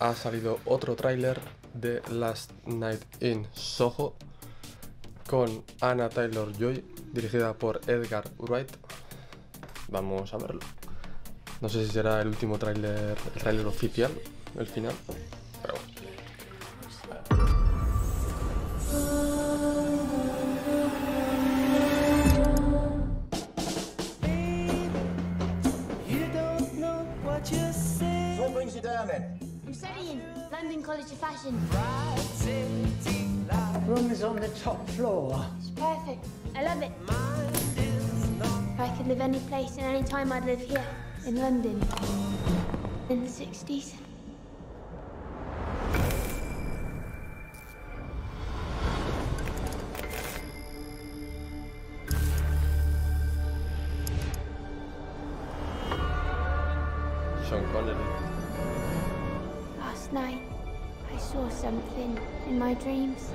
ha salido otro tráiler de Last Night in Soho con Anya Taylor-Joy, dirigida por Edgar Wright. Vamos a verlo. No sé si será el último tráiler, el tráiler oficial, el final, pero bueno. What brings you down then? I'm studying London College of Fashion. The room is on the top floor. It's perfect. I love it. If I could live any place and any time, I'd live here in London in the 60s. Sean Connery. Last night, I saw something in my dreams.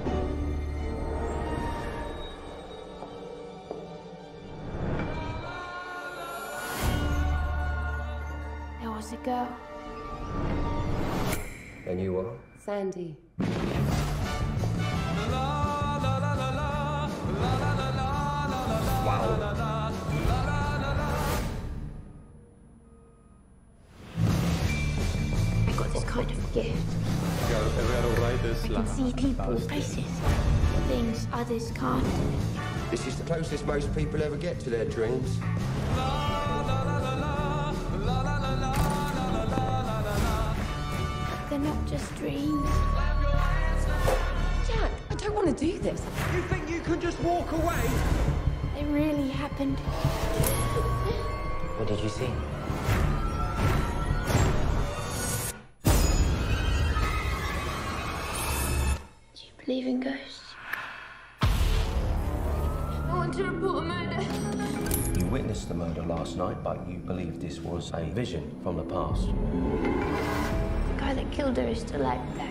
There was a girl. And you are? Sandy. Kind of gift. Edgar Wright is I can see people, faces, things others can't. This is the closest most people ever get to their dreams. They're not just dreams. Jack, I don't want to do this. You think you can just walk away? It really happened. What did you see? Believe in ghosts. I want to report a murder. You witnessed the murder last night, but you believe this was a vision from the past. The guy that killed her is still out there.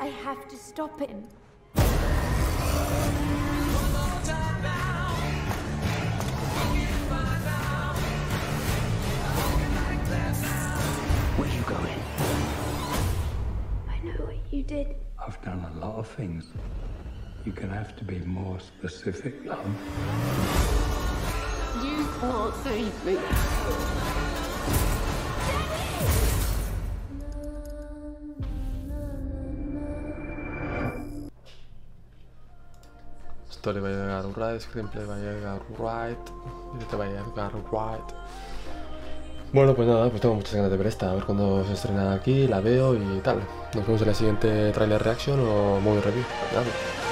I have to stop him. Where are you going? I know what you did. I've done a lot of things. You're gonna have to be more specific, love. You can't save me. Story by Edgar Wright, screenplay by Edgar Wright, director by Edgar Wright. Bueno, pues nada, pues tengo muchas ganas de ver esta, a ver cuándo se estrena aquí, la veo y tal. Nos vemos en la siguiente trailer reaction o movie review. Nada.